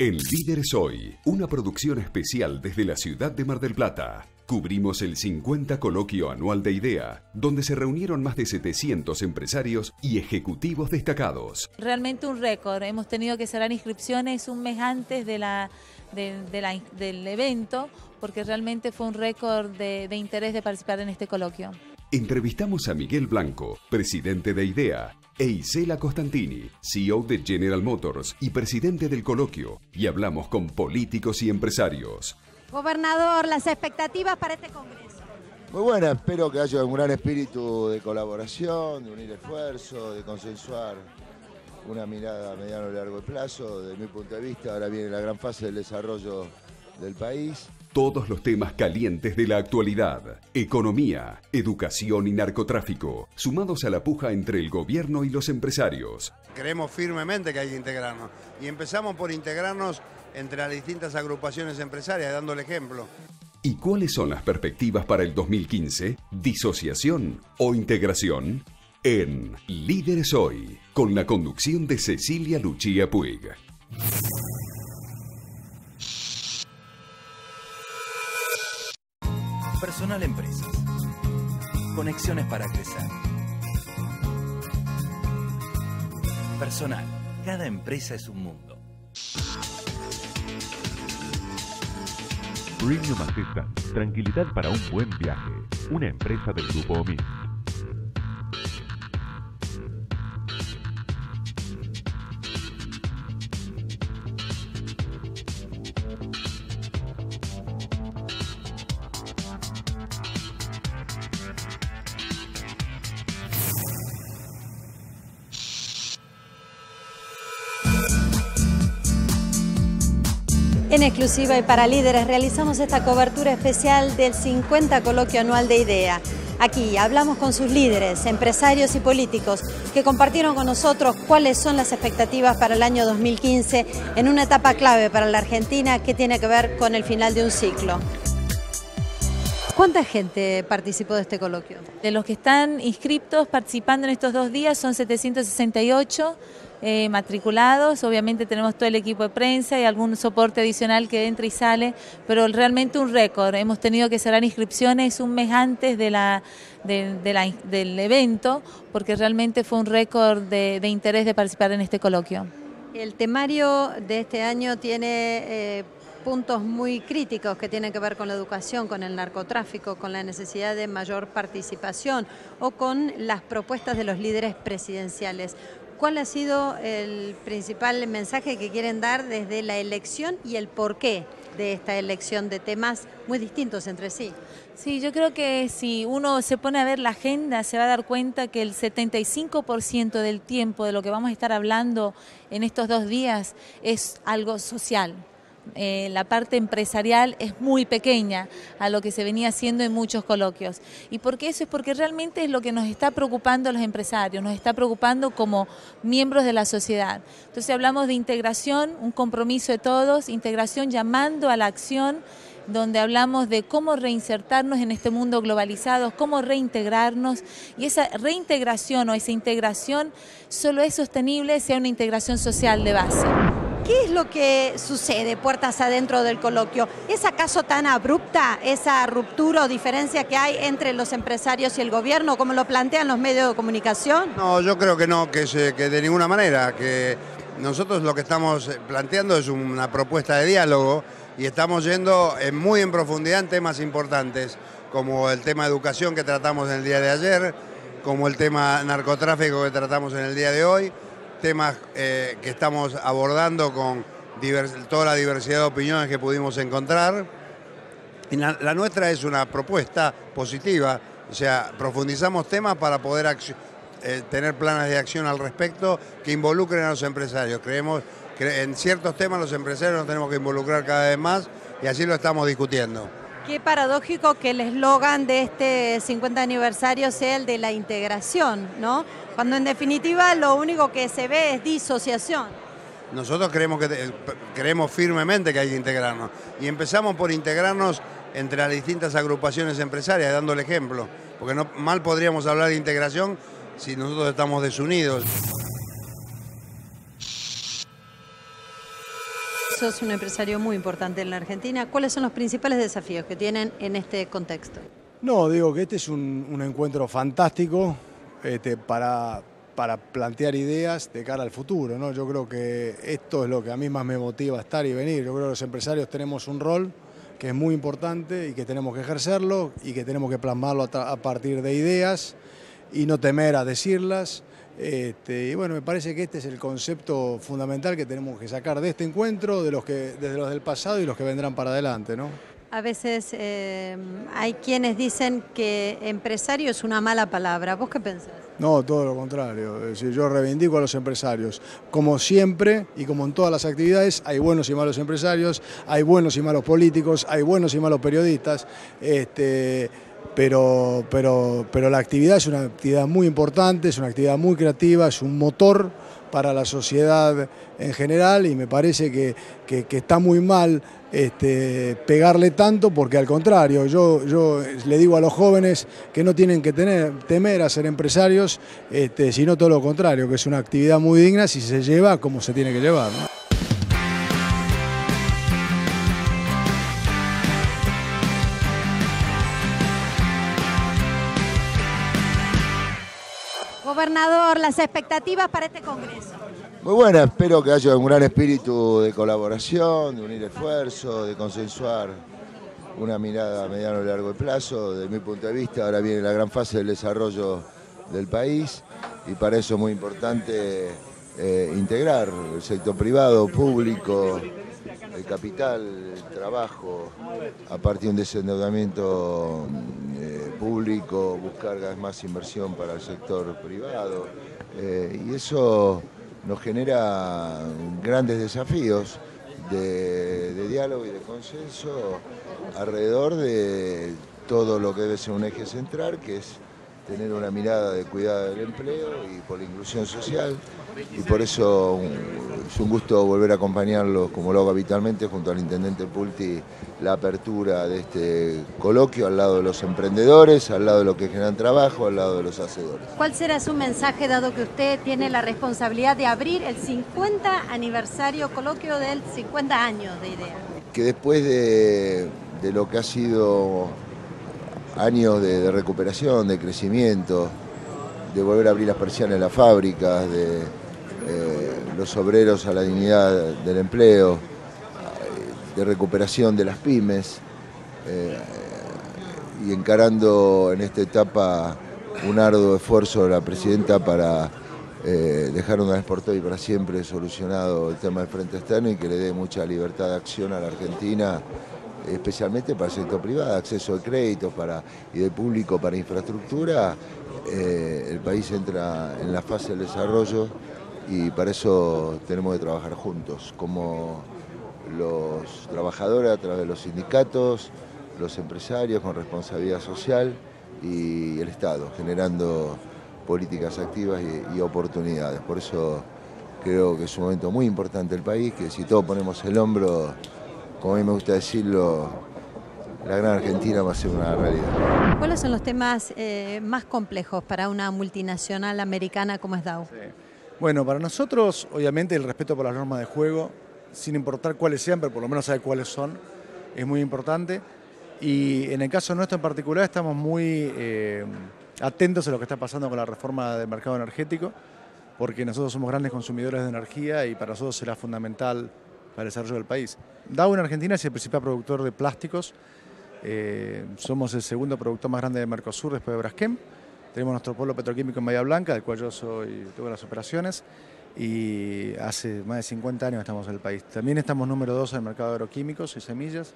En Líderes Hoy, una producción especial desde la ciudad de Mar del Plata. Cubrimos el 50 coloquio anual de IDEA, donde se reunieron más de 700 empresarios y ejecutivos destacados. Realmente un récord. Hemos tenido que cerrar inscripciones un mes antes del evento, porque realmente fue un récord de interés de participar en este coloquio. Entrevistamos a Miguel Blanco, presidente de IDEA, e Isela Costantini, CEO de General Motors y presidente del coloquio, y hablamos con políticos y empresarios. Gobernador, las expectativas para este congreso. Muy buena, espero que haya un gran espíritu de colaboración, de unir esfuerzos, de consensuar una mirada a mediano y largo plazo. Desde mi punto de vista, ahora viene la gran fase del desarrollo del país. Todos los temas calientes de la actualidad, economía, educación y narcotráfico, sumados a la puja entre el gobierno y los empresarios. Creemos firmemente que hay que integrarnos y empezamos por integrarnos entre las distintas agrupaciones empresarias, dando el ejemplo. ¿Y cuáles son las perspectivas para el 2015? ¿Disociación o integración? En Líderes Hoy, con la conducción de Cecilia Lucía Puig. Personal Empresas. Conexiones para crecer. Personal. Cada empresa es un mundo. Premium Assistance. Tranquilidad para un buen viaje. Una empresa del grupo Omni. En exclusiva y para líderes realizamos esta cobertura especial del 50 Coloquio Anual de IDEA. Aquí hablamos con sus líderes, empresarios y políticos que compartieron con nosotros cuáles son las expectativas para el año 2015 en una etapa clave para la Argentina que tiene que ver con el final de un ciclo. ¿Cuánta gente participó de este coloquio? De los que están inscriptos participando en estos dos días son 768 matriculados. Obviamente tenemos todo el equipo de prensa y algún soporte adicional que entra y sale, pero realmente un récord. Hemos tenido que cerrar inscripciones un mes antes del evento, porque realmente fue un récord de interés de participar en este coloquio. El temario de este año tiene puntos muy críticos que tienen que ver con la educación, con el narcotráfico, con la necesidad de mayor participación o con las propuestas de los líderes presidenciales. ¿Cuál ha sido el principal mensaje que quieren dar desde la elección y el porqué de esta elección de temas muy distintos entre sí? Sí, yo creo que si uno se pone a ver la agenda se va a dar cuenta que el 75% del tiempo de lo que vamos a estar hablando en estos dos días es algo social. La parte empresarial es muy pequeña a lo que se venía haciendo en muchos coloquios. ¿Y por qué eso? Es porque realmente es lo que nos está preocupando a los empresarios, nos está preocupando como miembros de la sociedad. Entonces hablamos de integración, un compromiso de todos, integración llamando a la acción, donde hablamos de cómo reinsertarnos en este mundo globalizado, cómo reintegrarnos, y esa reintegración o esa integración solo es sostenible si hay una integración social de base. ¿Qué es lo que sucede puertas adentro del coloquio? ¿Es acaso tan abrupta esa ruptura o diferencia que hay entre los empresarios y el gobierno, como lo plantean los medios de comunicación? No, yo creo que no, que de ninguna manera. Que nosotros lo que estamos planteando es una propuesta de diálogo y estamos yendo muy en profundidad en temas importantes, como el tema educación que tratamos en el día de ayer, como el tema narcotráfico que tratamos en el día de hoy, temas que estamos abordando con toda la diversidad de opiniones que pudimos encontrar. Y la nuestra es una propuesta positiva, o sea, profundizamos temas para poder tener planes de acción al respecto que involucren a los empresarios. Creemos que en ciertos temas los empresarios nos tenemos que involucrar cada vez más y así lo estamos discutiendo. Qué paradójico que el eslogan de este 50 aniversario sea el de la integración, ¿no? Cuando en definitiva lo único que se ve es disociación. Nosotros creemos firmemente que hay que integrarnos. Y empezamos por integrarnos entre las distintas agrupaciones empresarias, dando el ejemplo. Porque no, mal podríamos hablar de integración si nosotros estamos desunidos. Sos un empresario muy importante en la Argentina. ¿Cuáles son los principales desafíos que tienen en este contexto? No, digo que este es un encuentro fantástico para plantear ideas de cara al futuro, ¿no? Yo creo que esto es lo que a mí más me motiva, estar y venir. Yo creo que los empresarios tenemos un rol que es muy importante y que tenemos que ejercerlo y que tenemos que plasmarlo a partir de ideas y no temer a decirlas. Y bueno, me parece que este es el concepto fundamental que tenemos que sacar de este encuentro, desde los del pasado y los que vendrán para adelante, ¿no? A veces hay quienes dicen que empresario es una mala palabra. ¿Vos qué pensás? No, todo lo contrario. Es decir, yo reivindico a los empresarios. Como siempre y como en todas las actividades, hay buenos y malos empresarios, hay buenos y malos políticos, hay buenos y malos periodistas. Pero la actividad es una actividad muy importante, es una actividad muy creativa, es un motor para la sociedad en general y me parece que está muy mal pegarle tanto, porque al contrario, yo le digo a los jóvenes que no tienen que temer a ser empresarios, sino todo lo contrario, que es una actividad muy digna si se lleva como se tiene que llevar, ¿no? Gobernador, las expectativas para este Congreso. Muy buena, espero que haya un gran espíritu de colaboración, de unir esfuerzos, de consensuar una mirada a mediano y largo plazo. Desde mi punto de vista, ahora viene la gran fase del desarrollo del país y para eso es muy importante integrar el sector privado, público, el capital, el trabajo, a partir de un desendeudamiento público, buscar más inversión para el sector privado y eso nos genera grandes desafíos de diálogo y de consenso alrededor de todo lo que debe ser un eje central, que es tener una mirada de cuidado del empleo y por la inclusión social, y por eso es un gusto volver a acompañarlos, como lo hago habitualmente, junto al Intendente Pulti, la apertura de este coloquio al lado de los emprendedores, al lado de los que generan trabajo, al lado de los hacedores. ¿Cuál será su mensaje, dado que usted tiene la responsabilidad de abrir el 50 aniversario, coloquio del 50 años de IDEA? Que después de lo que ha sido años de recuperación, de crecimiento, de volver a abrir las persianas en las fábricas, de los obreros a la dignidad del empleo, de recuperación de las pymes y encarando en esta etapa un arduo esfuerzo de la Presidenta para dejar una vez por todas y para siempre solucionado el tema del frente externo y que le dé mucha libertad de acción a la Argentina, especialmente para el sector privado, acceso de créditos y de público para infraestructura. El país entra en la fase del desarrollo y para eso tenemos que trabajar juntos, como los trabajadores a través de los sindicatos, los empresarios con responsabilidad social y el Estado, generando políticas activas y oportunidades. Por eso creo que es un momento muy importante del país, que si todos ponemos el hombro, como a mí me gusta decirlo, la gran Argentina va a ser una realidad. ¿Cuáles son los temas más complejos para una multinacional americana como es Dow? Sí. Bueno, para nosotros, obviamente, el respeto por las normas de juego, sin importar cuáles sean, pero por lo menos saber cuáles son, es muy importante. Y en el caso nuestro en particular, estamos muy atentos a lo que está pasando con la reforma del mercado energético, porque nosotros somos grandes consumidores de energía y para nosotros será fundamental para el desarrollo del país. Dow en Argentina es el principal productor de plásticos, somos el segundo productor más grande de Mercosur después de Braskem, tenemos nuestro polo petroquímico en Bahía Blanca, del cual yo tengo las operaciones, y hace más de 50 años estamos en el país. También estamos número 2 en el mercado de agroquímicos y semillas,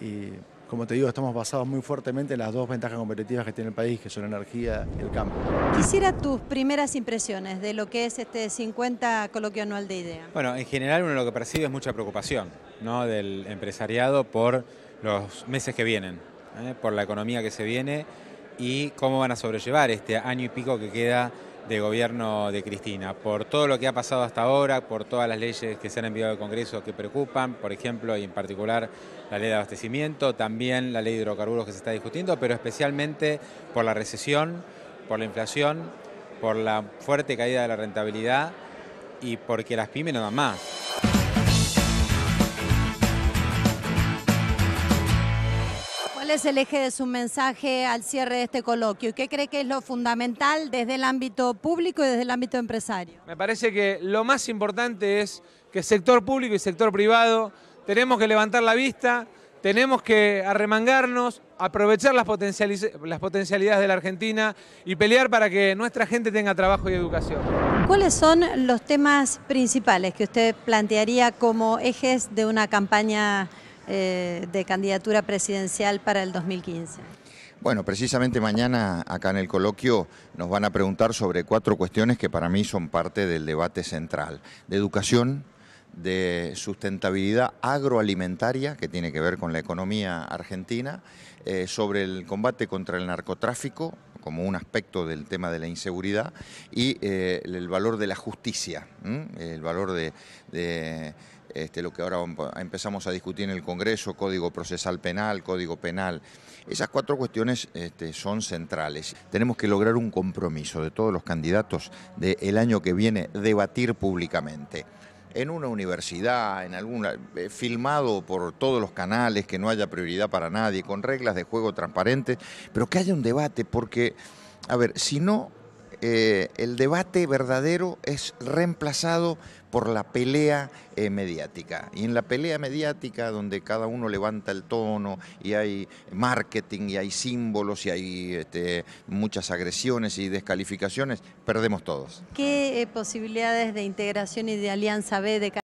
y como te digo, estamos basados muy fuertemente en las dos ventajas competitivas que tiene el país, que son la energía y el campo. Quisiera tus primeras impresiones de lo que es este 50 coloquio anual de IDEA. Bueno, en general uno lo que percibe es mucha preocupación, ¿no?, del empresariado por los meses que vienen, por la economía que se viene y cómo van a sobrellevar este año y pico que queda de gobierno de Cristina, por todo lo que ha pasado hasta ahora, por todas las leyes que se han enviado al Congreso que preocupan, por ejemplo, y en particular la ley de abastecimiento, también la ley de hidrocarburos que se está discutiendo, pero especialmente por la recesión, por la inflación, por la fuerte caída de la rentabilidad y porque las pymes no dan más. ¿Cuál es el eje de su mensaje al cierre de este coloquio? ¿Qué cree que es lo fundamental desde el ámbito público y desde el ámbito empresario? Me parece que lo más importante es que sector público y sector privado tenemos que levantar la vista, tenemos que arremangarnos, aprovechar las potencialidades de la Argentina y pelear para que nuestra gente tenga trabajo y educación. ¿Cuáles son los temas principales que usted plantearía como ejes de una campaña de candidatura presidencial para el 2015? Bueno, precisamente mañana acá en el coloquio nos van a preguntar sobre 4 cuestiones que para mí son parte del debate central. De educación, de sustentabilidad agroalimentaria, que tiene que ver con la economía argentina, sobre el combate contra el narcotráfico, como un aspecto del tema de la inseguridad, y el valor de la justicia, el valor de lo que ahora empezamos a discutir en el Congreso, Código Procesal Penal, Código Penal. Esas 4 cuestiones son centrales. Tenemos que lograr un compromiso de todos los candidatos del año que viene, debatir públicamente. En una universidad, en alguna, filmado por todos los canales, que no haya prioridad para nadie, con reglas de juego transparentes, pero que haya un debate, porque, a ver, si no, el debate verdadero es reemplazado por la pelea mediática. Y en la pelea mediática, donde cada uno levanta el tono y hay marketing y hay símbolos y hay muchas agresiones y descalificaciones, perdemos todos. ¿Qué posibilidades de integración y de alianza ve de